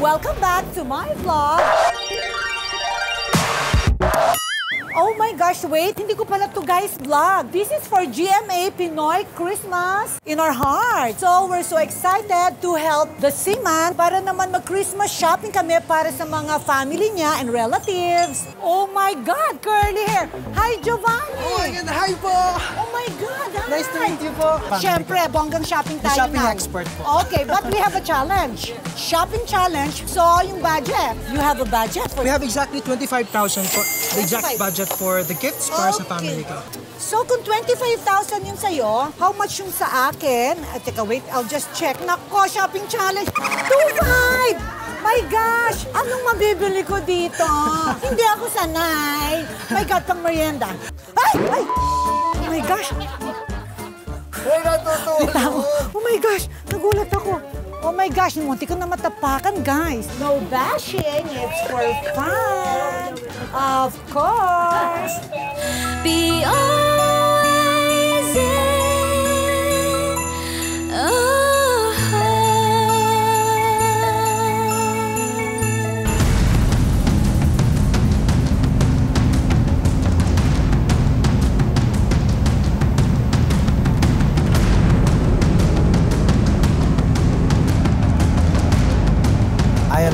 Welcome back to my vlog! Oh my gosh, wait! Hindi ko pala to guys vlog. This is for GMA Pinoy Christmas in our heart. So we're so excited to help the seaman para naman mag-Christmas shopping kami para sa mga family niya and relatives. Oh my God! Curly hair! Hi, Giovanni! Oh my God! Hi po! Oh my God! Hi. Nice to meet you po. Siyempre, bonggang shopping tayo shopping now. Shopping expert po. Okay, but we have a challenge. Shopping challenge. So yung budget. You have a budget for... We have exactly 25,000 for the exact budget for the gifts para sa family ko. So kung 25,000 yun sa'yo, how much yung sa akin? Teka, wait, I'll just check. Nako, shopping challenge. 25! My gosh! Anong mabibili ko dito? Hindi ako sanay. May gatang merienda. Ay! Ay! Oh my gosh! Ay, natutulog! Oh my gosh! Nagulat ako. Oh my gosh, munti ko na matapakan, guys. No bashing, it's for fun. Of course. I'm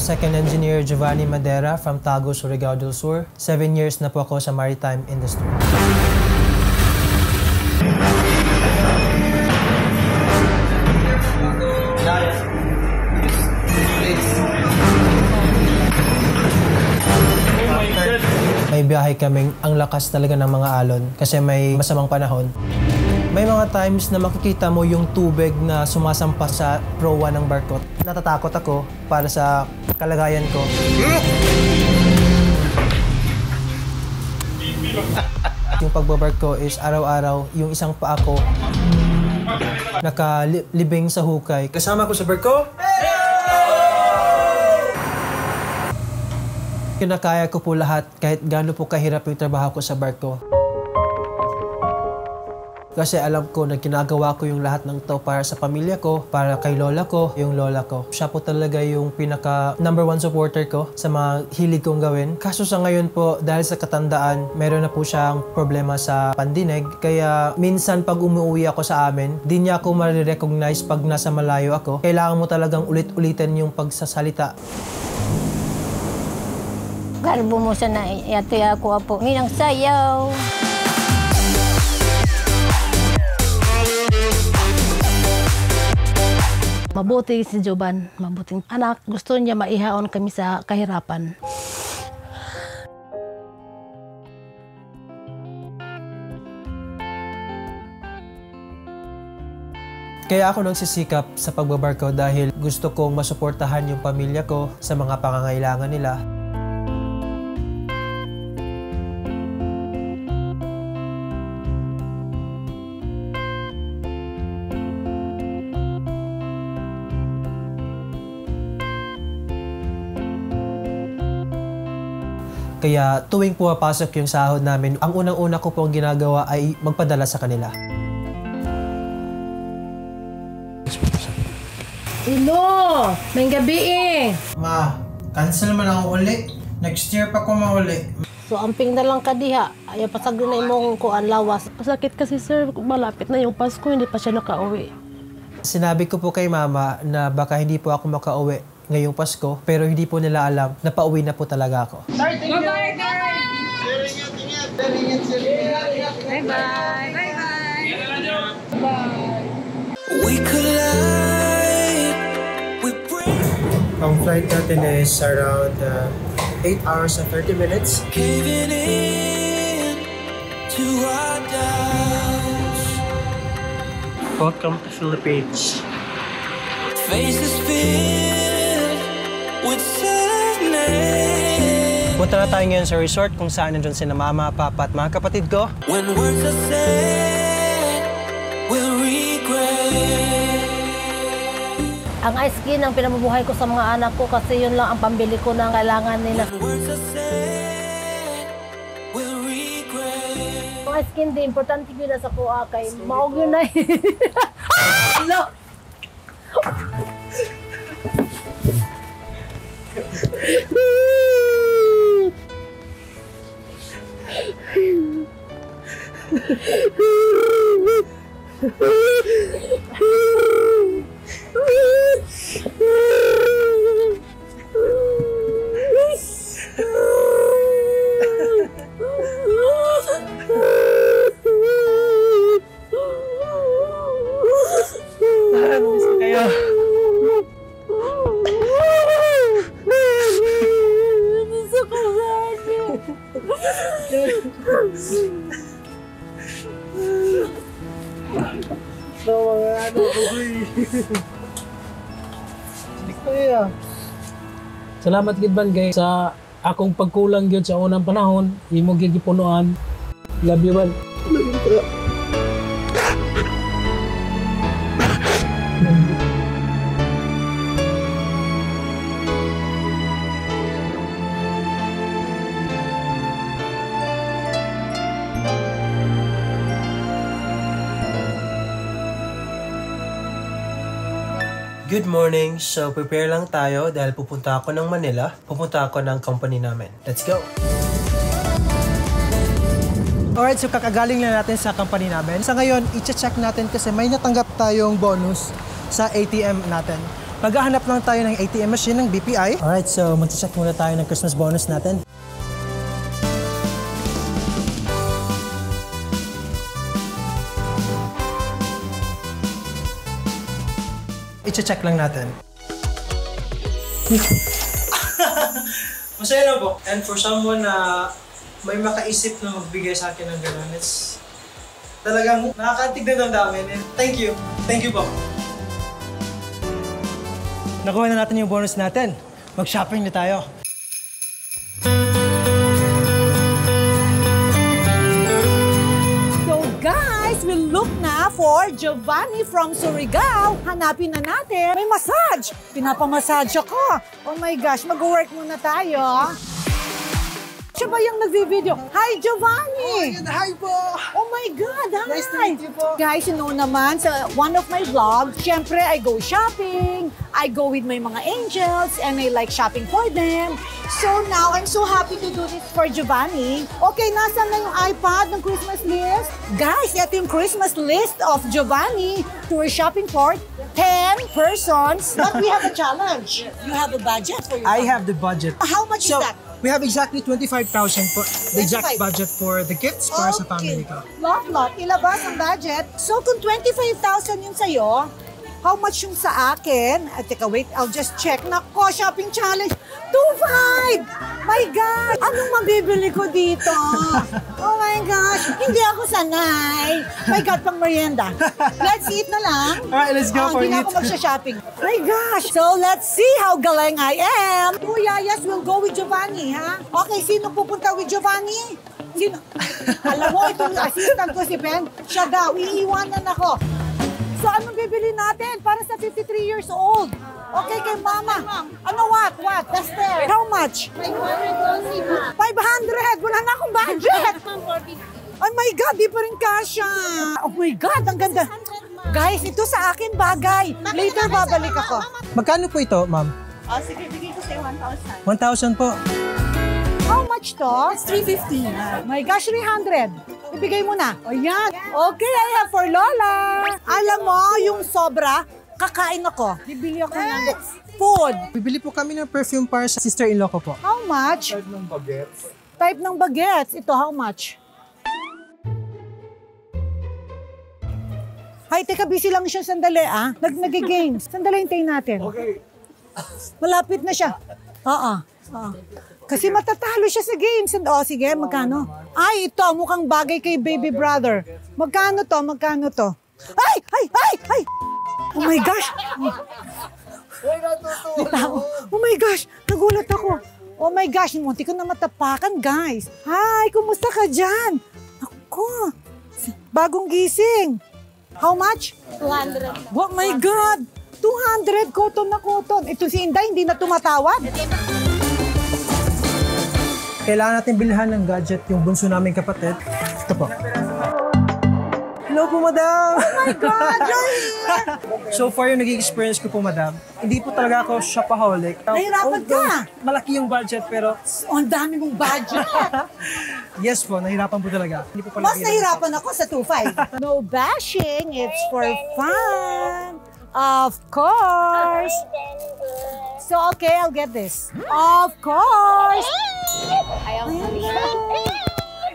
Second Engineer Giovanni Madera from Tago, Surigao del Sur. 7 years na po ako sa maritime industry. May biyahe kaming ang lakas talaga ng mga alon kasi may masamang panahon. May mga times na makikita mo yung tubig na sumasampa sa proa ng barko. Natatakot ako para sa kalagayan ko. Yung pagbabarko is araw-araw yung isang paa ko nakalibing sa hukay. Kasama ko sa barko. Kinakaya ko po lahat kahit gaano po kahirap yung trabaho ko sa barko. Kasi alam ko na ginagawa ko yung lahat ng to para sa pamilya ko, para kay lola ko, yung lola ko. Siya po talaga yung pinaka #1 supporter ko sa mga hilig kong gawin. Kaso sa ngayon po, dahil sa katandaan, meron na po siyang problema sa pandinig. Kaya minsan pag umuwi ako sa amin, di niya ako marirecognize pag nasa malayo ako. Kailangan mo talagang ulit-ulitin yung pagsasalita. Garbo mo sana, yato ako po. Minang sayaw. Mabuti si Jovan, mabuting anak. Gusto niya maihaon kami sa kahirapan. Kaya ako nagsisikap sa pagbabarko dahil gusto kong masuportahan yung pamilya ko sa mga pangangailangan nila. Kaya tuwing pumapasok yung sahod namin, ang unang-una ko pong ginagawa ay magpadala sa kanila. Hello! May gabi eh! Ma, cancel man ako uli. Next year pa ko mauli. So, amping na lang ka diha. Ayaw pasagdo na imong kuan lawas. Sakit kasi sir, malapit na yung Pasko, hindi pa siya nakauwi. Sinabi ko po kay Mama na baka hindi po ako makauwi ngayong Pasko, pero hindi po nila alam na pauwi na po talaga ako. Bye-bye! Bye-bye! Ang flight natin is around 8 hours and 30 minutes. Welcome to Philippines. Faces punta na tayo ngayon sa resort kung saan nandiyan si Mama, Papa at mga kapatid ko. Ang ice cream ang pinamubuhay ko sa mga anak ko kasi yun lang ang pambili ko na kailangan nila. Ang ice cream din, importante yun na sa kuha kay maog yun na yun. Hello! Salamat gid man guys sa akong pagkulang gyud sa unang panahon, imo gyud gipunoan. Love you man. Good morning! So, prepare lang tayo dahil pupunta ako ng Manila. Pupunta ako ng company namin. Let's go! Alright, so kakagaling lang natin sa company namin. Sa ngayon, i-check natin kasi may natanggap tayong bonus sa ATM natin. Maghahanap lang tayo ng ATM machine ng BPI. Alright, so mag-check muna tayo ng Christmas bonus natin. I-check lang natin. Masaya na po. And for someone na may makaisip na magbigay sa akin ng gano'n, it's talagang nakakaantig na ng dami. And thank you. Thank you po. Nakuha na natin yung bonus natin. Mag-shopping na tayo. We'll look na for Giovanni from Surigao. Hanapin na natin. May massage! Pinapamassage ako. Oh my gosh, mag-work muna tayo. Siya ba yung nag-video? Hi, Giovanni! Oh, hi po! Oh my God, hi! Nice to meet you po. Guys, you know naman, sa one of my vlogs, syempre, I go shopping. I go with my mga angels and I like shopping for them. So now, I'm so happy to do this for Giovanni. Okay, nasan na yung iPad ng Christmas list? Guys, ito yung Christmas list of Giovanni. We're shopping for 10 persons. But we have a challenge. You have a budget for your I have the budget. How much is that? We have exactly 25,000 for the exact budget for the gifts para sa family ko. Lot. Ilabas ang budget. So kung 25,000 yung sa'yo, how much yung sa akin? At teka, wait, I'll just check. Nako, shopping challenge. 2,500! My God! Anong mabibili ko dito? Oh my gosh! Hindi ako sanay. My God, pang merienda. Let's eat na lang. Alright, let's go for it. Hindi na ako magsha-shopping. My gosh! So, let's see how galing I am. Kuya, yes, we'll go with Giovanni, ha? Okay, sino pupunta with Giovanni? Sino? Alam mo, itong assistant ko si Ben. Siya daw, iiwanan ako. So, anong bibili natin para sa 53 years old? Okay, kay Mama. Ano, what? That's there. How much? 500. 500! Wala na akong budget! Oh my God, di pa rin kasha. Oh my God, ang ganda. Guys, ito sa akin bagay. Later, babalik ako. Magkano po ito, ma'am? Oh, sige, bigay ko sa'yo 1,000. 1,000 po. How much to? 350. My gosh, 300. Ibigay mo na. O yan. Okay, I have for Lola. Alam mo, yung sobra, kakain ako. Bibili ako ng food. Bibili po kami ng perfume para sa sister-in-law ko po. How much? Type ng baguettes. Type ng baguettes. Ito, how much? Ay, teka, busy lang siya sandali, ah. Nag-games. Sandali, hintayin natin. Okay. Malapit na siya. Oo. Kasi matatalo siya sa games. And, sige, magkano? Ay, ito, mukhang bagay kay baby brother. Magkano to? Ay! Oh my gosh! Oh my gosh! Nagulat ako. Oh my gosh, munti ko na matapakan, guys. Hi, kumusta ka dyan? Ako, bagong gising. How much? 200. Oh my God! 200, cotton. Ito si Inday, hindi na tumatawag. Kailangan natin bilhan ng gadget yung bunso naming kapatid. Ito po. Hello po, madam! Oh my God! So far yung nag-experience ko po, madam, hindi po talaga ako shopaholic. Nahirapan ka? Malaki yung budget pero... Ang dami mong budget! Yes po, nahirapan po talaga. Hindi po mas nahirapan ako sa 2.5. No bashing, it's for fun! Of course! So okay, I'll get this. Of course!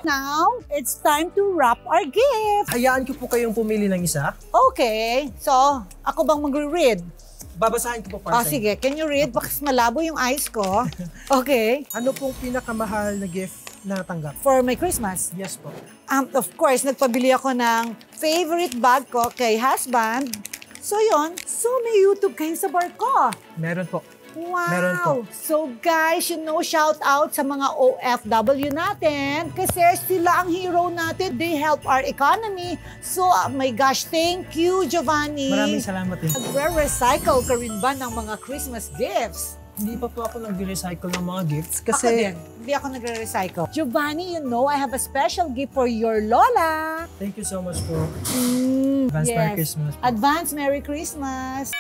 Now, it's time to wrap our gift. Hayaan ko po kayong pumili ng isa. Okay. So, ako bang magre-read? Babasahin ko po para sa'yo. Oh, sige. Can you read? Bakas malabo yung eyes ko. Okay. Ano pong pinakamahal na gift na natanggap? For my Christmas? Yes po. Of course, nagpabili ako ng favorite bag ko kay husband. So, yun. So, may YouTube kayo sa bar ko. Meron po. Wow! So guys, you know, shout out sa mga OFW natin kasi sila ang hero natin. They help our economy. So, oh my gosh, thank you, Giovanni. Maraming salamat din. Nagre-recycle ka rin ba ng mga Christmas gifts? Hindi pa po ako nagre-recycle ng mga gifts kasi... Ako din. Hindi ako nagre-recycle. Giovanni, you know, I have a special gift for your Lola. Thank you so much po. Advance Merry Christmas. Po. Advance Merry Christmas.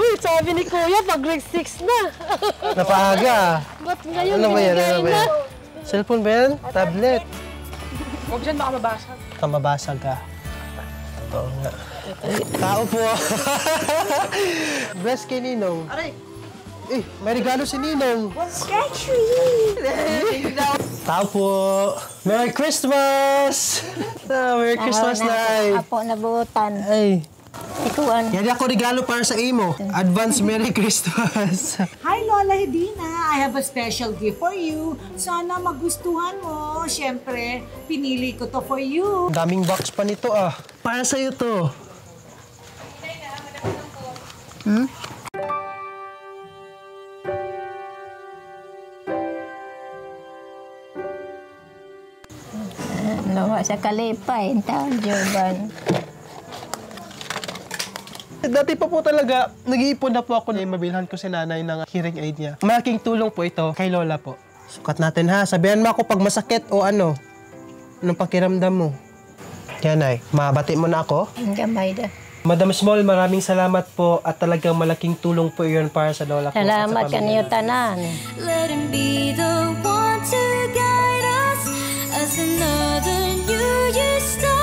Uy, sabi ni Kuya, pag grade 6 na. Napaaga. Ba't ngayon binigay na? Cellphone ba yan? Tablet. Huwag dyan, baka mabasag. Baka mabasag ka. Totoo nga. Tao po. Bless kay Ninong. Aray! Eh, may regalo si Ninong. What's that tree? Tao po. Merry Christmas! Merry Christmas night. Apo na butan. Ay. Ikuan. Yan ako regalo para sa imo. Advance Merry Christmas. Hi Lola Dina, I have a special gift for you. Sana magustuhan mo. Siyempre, pinili ko to for you. Daming box pa nito ah. Para sa'yo to. Hmm? Nawa sa kalipay, tawag Jovan. Dati pa po talaga, nag-iipon na po ako na mabilhan ko si nanay ng hearing aid niya. Malaking tulong po ito kay Lola po. Sukat natin ha, sabihan mo ako pag masakit o ano. Anong pakiramdam mo? Yan ay, mabati mo na ako? Hanggang bayda. Madam Small, maraming salamat po at talagang malaking tulong po iyon para sa Lola ko. Salamat kaniyo tanan. Let him be the one to guide us as another new year starts.